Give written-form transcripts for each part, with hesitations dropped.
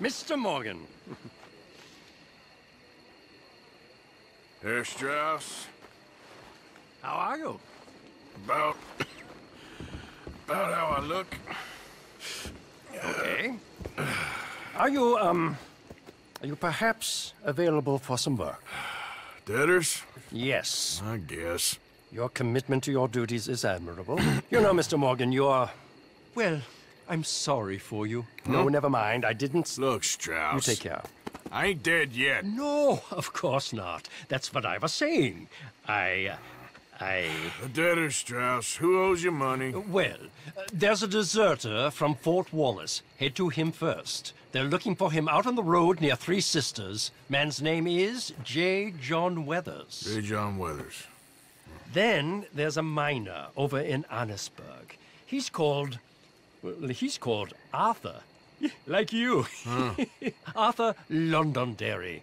Mr. Morgan. Herr Strauss. How are you? About how I look. Okay. Are you perhaps available for some work? Debtors? Yes. I guess. Your commitment to your duties is admirable. You know, Mr. Morgan, you're... Well, I'm sorry for you. Hmm? No, never mind. I didn't... Look, Strauss. You take care. I ain't dead yet. No, of course not. That's what I was saying. The debtor, Strauss. Who owes you money? Well, there's a deserter from Fort Wallace. Head to him first. They're looking for him out on the road near Three Sisters. Man's name is J. John Weathers. J. John Weathers. Then there's a miner over in Annisburg. He's called Arthur. Like you. Huh. Arthur Londonderry.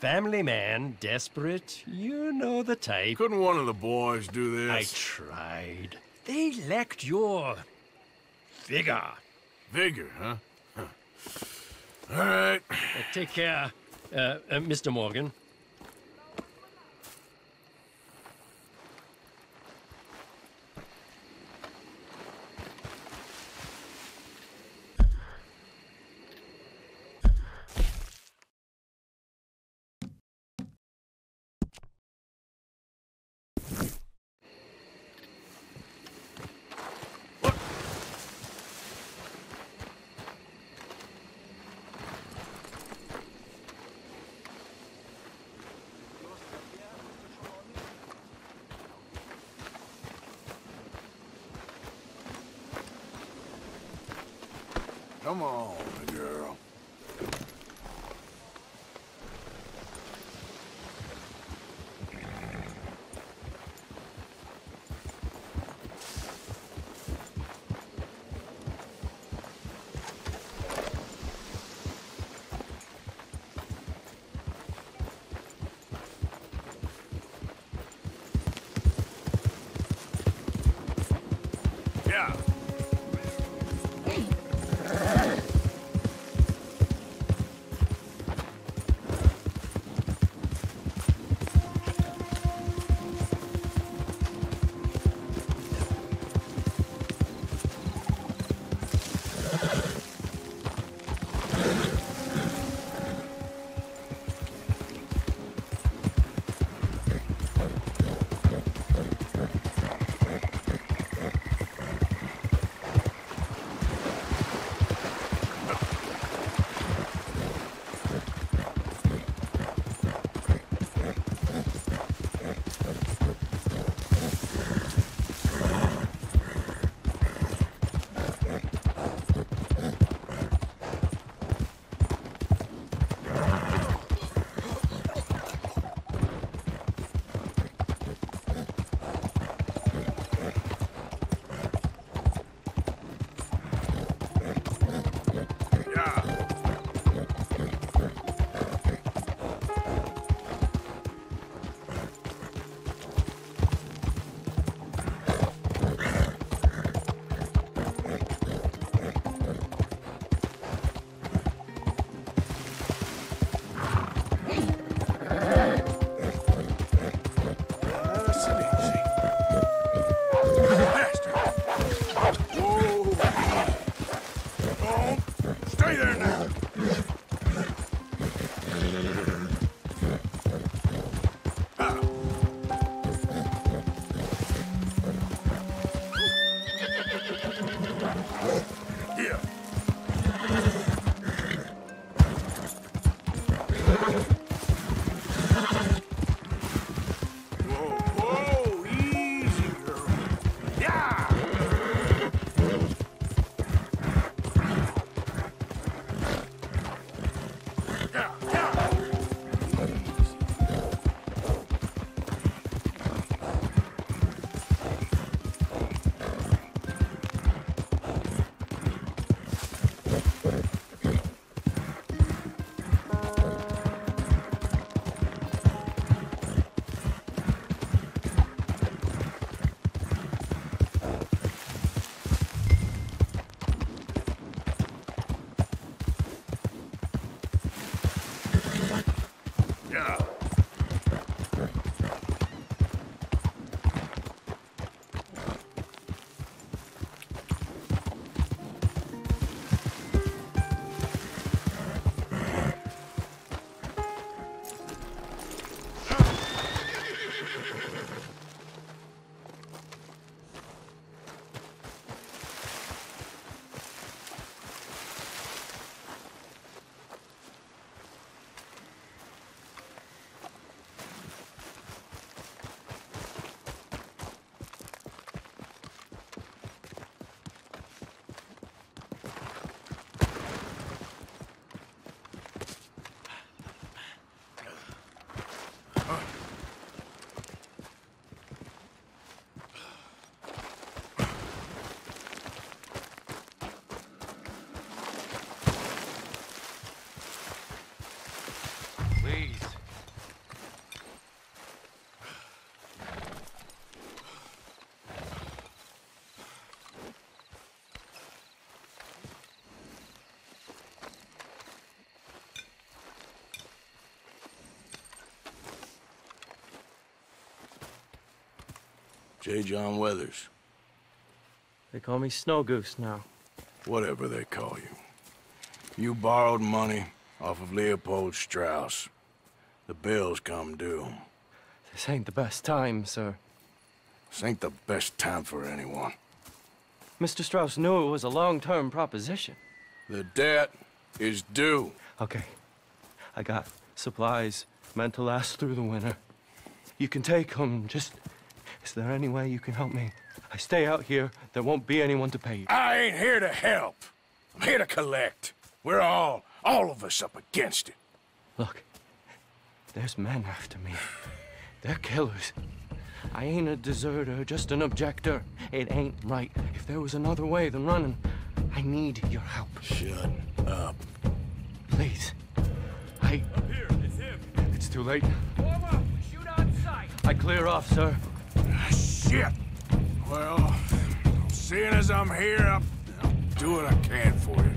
Family man, desperate, you know the type. Couldn't one of the boys do this? I tried. They lacked your... vigor. Vigor, huh? All right. Take care, Mr. Morgan. Come on, girl. Yeah. J. John Weathers. They call me Snow Goose now. Whatever they call you. You borrowed money off of Leopold Strauss. The bills come due. This ain't the best time, sir. This ain't the best time for anyone. Mr. Strauss knew it was a long-term proposition. The debt is due. Okay. I got supplies meant to last through the winter. You can take them, just... Is there any way you can help me? I stay out here, there won't be anyone to pay you. I ain't here to help. I'm here to collect. We're all of us up against it. Look, there's men after me. They're killers. I ain't a deserter, just an objector. It ain't right. If there was another way than running, I need your help. Shut up. Please. Up here, it's him. It's too late. Warm up, we shoot on sight. I clear off, sir. Shit. Well, seeing as I'm here, I'll do what I can for you.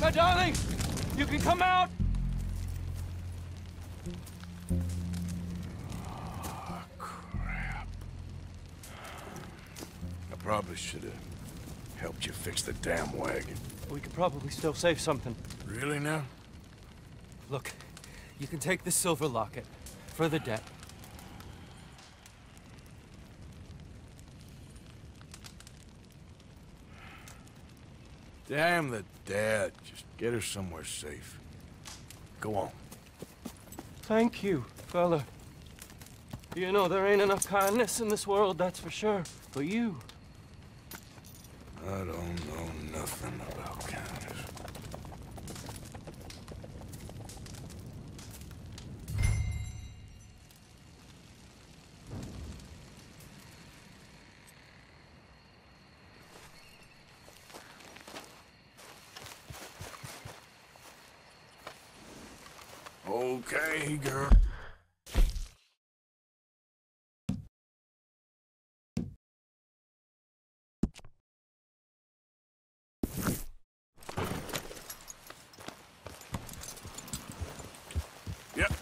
My darlings, you can come out. Oh, crap. I probably should have helped you fix the damn wagon. We could probably still save something. Really now? Look, you can take the silver locket for the debt. Damn the dad. Just get her somewhere safe. Go on. Thank you, fella. You know, there ain't enough kindness in this world, that's for sure. But you... I don't know nothing about kindness. Okay, girl. Yep.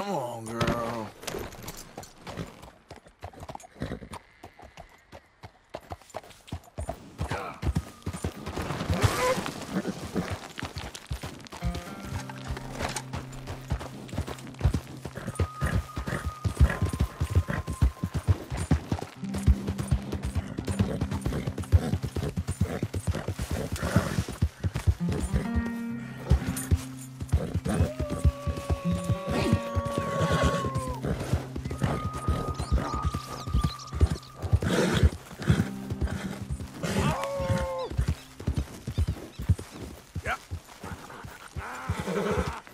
Come on, girl.